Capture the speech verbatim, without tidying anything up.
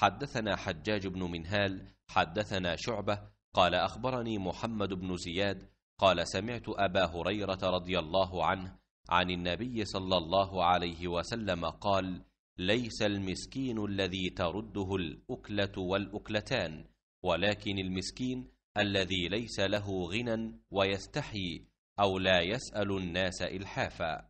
حدثنا حجاج بن منهال حدثنا شعبة قال أخبرني محمد بن زياد قال سمعت أبا هريرة رضي الله عنه عن النبي صلى الله عليه وسلم قال: ليس المسكين الذي ترده الأكلة والأكلتان، ولكن المسكين الذي ليس له غنى ويستحي أو لا يسأل الناس إلحافا.